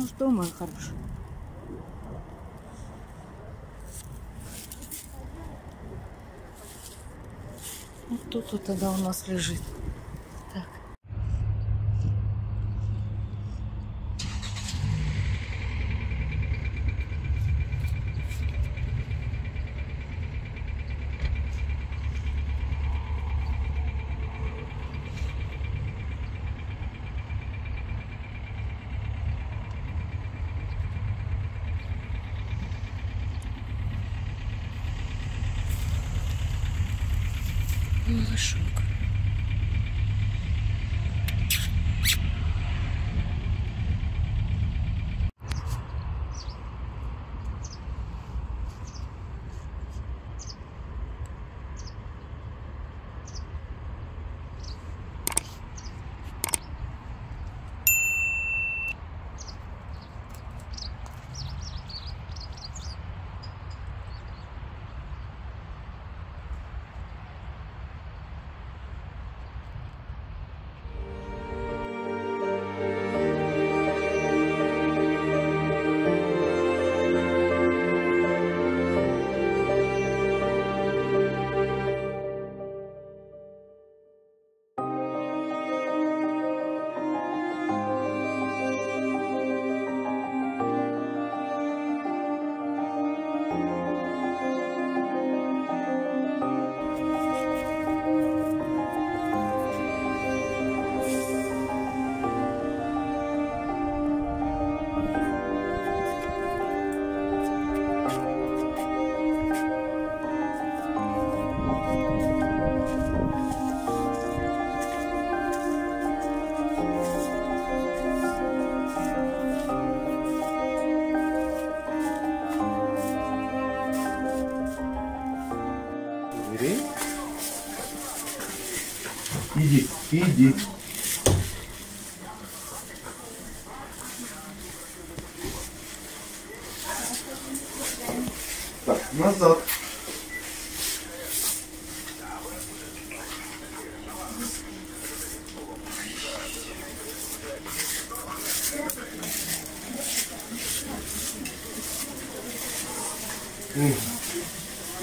Ну что, мой хороший? Ну кто тут тогда у нас лежит? Так. Малышок. Иди, иди. Так, назад.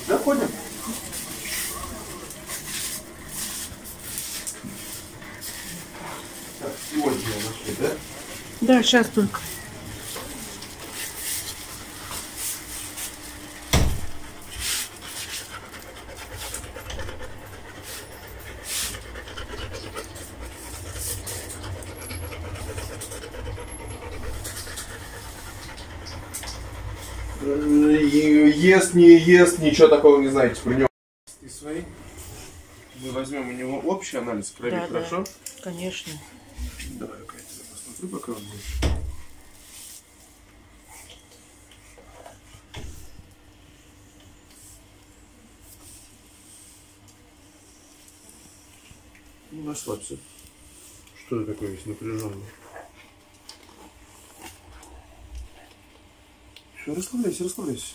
Заходим. Сегодня нашли, да? Да, сейчас только. Ест, не ест, ничего такого не знаете про него. Мы возьмем у него общий анализ крови, да, хорошо? Да, конечно. Давай, Катя, я посмотрю, пока он будет. Ну, расслабься. Что ты такой весь напряженный? Все, расслабляйся, расслабляйся.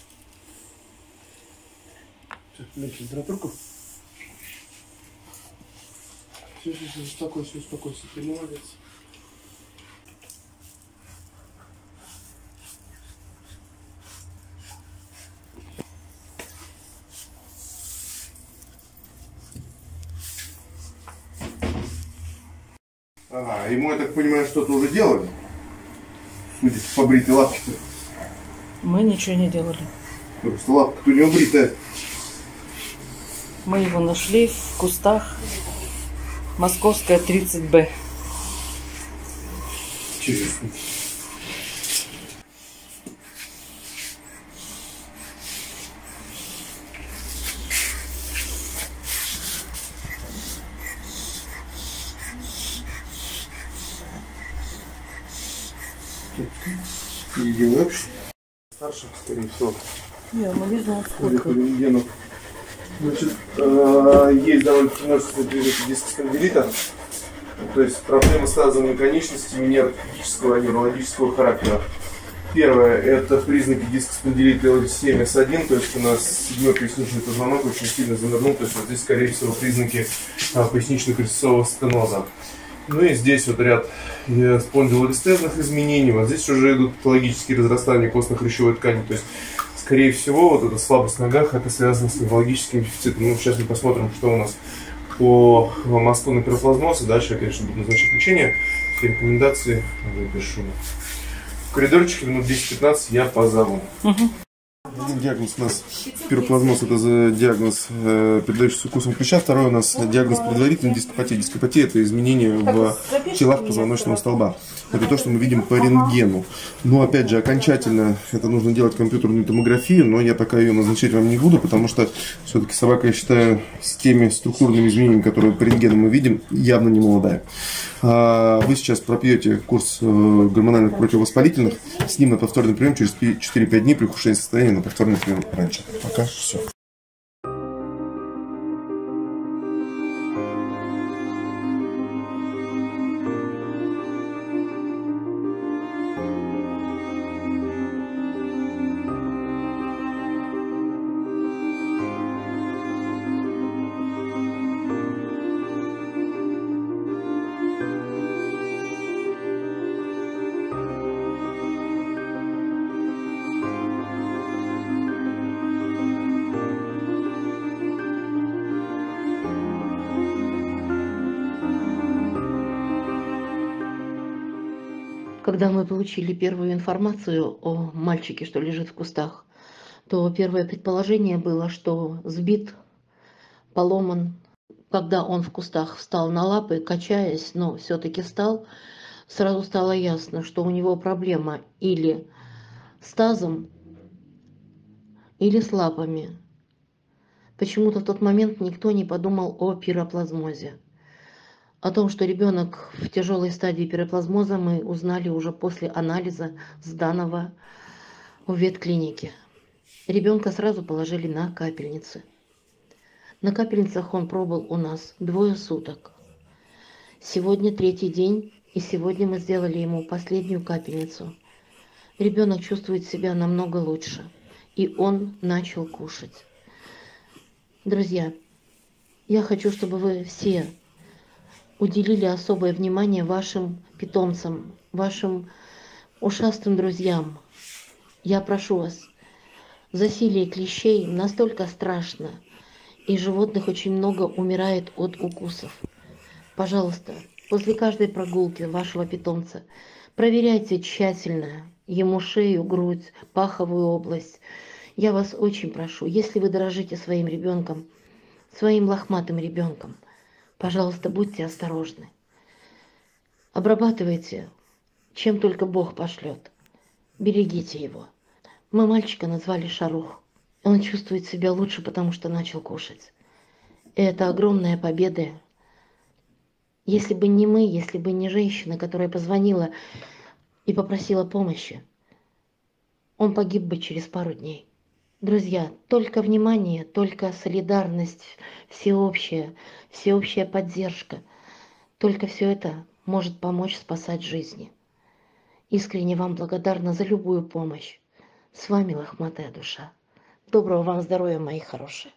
Все, мягче температурку. Все, все, все, успокойся, успокойся, ты молодец. Ага, ему, я так понимаю, что-то уже делали? Судя по бритой лапке-то. Мы ничего не делали. Просто лапка-то у него бритая. Мы его нашли в кустах. Московская, 30Б. Интересно. Иди вообще. Старше, скорее всего. Я, мы не знаю, сколько. Значит, есть довольно-таки множество движений дискоспанделита, то есть проблемы с тазовыми конечностями нейропатического и неврологического характера. Первое – это признаки дискоспанделита L7S1, то есть у нас седьмой поясничный позвонок очень сильно занырнул, то есть вот здесь, скорее всего, признаки пояснично-кольцесового стеноза. Ну и здесь вот ряд спондилолистезных изменений. Вот здесь уже идут патологические разрастания костно-хрящевой ткани. То есть, скорее всего, вот эта слабость в ногах, это связано с неврологическим дефицитом. Ну, сейчас мы посмотрим, что у нас по мосту на пироплазмоз. Дальше я, конечно, буду назначать лечение. Рекомендации запишу. В коридорчике минут 10-15 я позову. Диагноз у нас пироплазмоз — это диагноз, передающийся укусом клеща. Второй у нас диагноз предварительный — дископатия. Дископатия — это изменение в телах позвоночного столба. Это то, что мы видим по рентгену. Но опять же, окончательно это нужно делать компьютерную томографию, но я пока ее назначать вам не буду, потому что все-таки собака, я считаю, с теми структурными изменениями, которые по рентгену мы видим, явно не молодая. Вы сейчас пропьете курс гормональных противовоспалительных, с ним на повторный прием через 4-5 дней при ухудшении состояния на повторный прием раньше. Пока все. Когда мы получили первую информацию о мальчике, что лежит в кустах, то первое предположение было, что сбит, поломан. Когда он в кустах встал на лапы, качаясь, но все-таки встал, сразу стало ясно, что у него проблема или с тазом, или с лапами. Почему-то в тот момент никто не подумал о пироплазмозе. О том, что ребенок в тяжелой стадии пироплазмоза, мы узнали уже после анализа, сданного в ветклинике. Ребенка сразу положили на капельницы. На капельницах он пробыл у нас 2 суток. Сегодня 3-й день, и сегодня мы сделали ему последнюю капельницу. Ребенок чувствует себя намного лучше, и он начал кушать. Друзья, я хочу, чтобы вы все уделили особое внимание вашим питомцам, вашим ушастым друзьям. Я прошу вас, засилие клещей настолько страшно, и животных очень много умирает от укусов. Пожалуйста, после каждой прогулки вашего питомца проверяйте тщательно ему шею, грудь, паховую область. Я вас очень прошу, если вы дорожите своим ребенком, своим лохматым ребенком, пожалуйста, будьте осторожны. Обрабатывайте, чем только Бог пошлет. Берегите его. Мы мальчика назвали Шарух. Он чувствует себя лучше, потому что начал кушать. И это огромная победа. Если бы не мы, если бы не женщина, которая позвонила и попросила помощи, он погиб бы через пару дней. Друзья, только внимание, только солидарность всеобщая, всеобщая поддержка. Только все это может помочь спасать жизни. Искренне вам благодарна за любую помощь. С вами Лохматая Душа. Доброго вам здоровья, мои хорошие.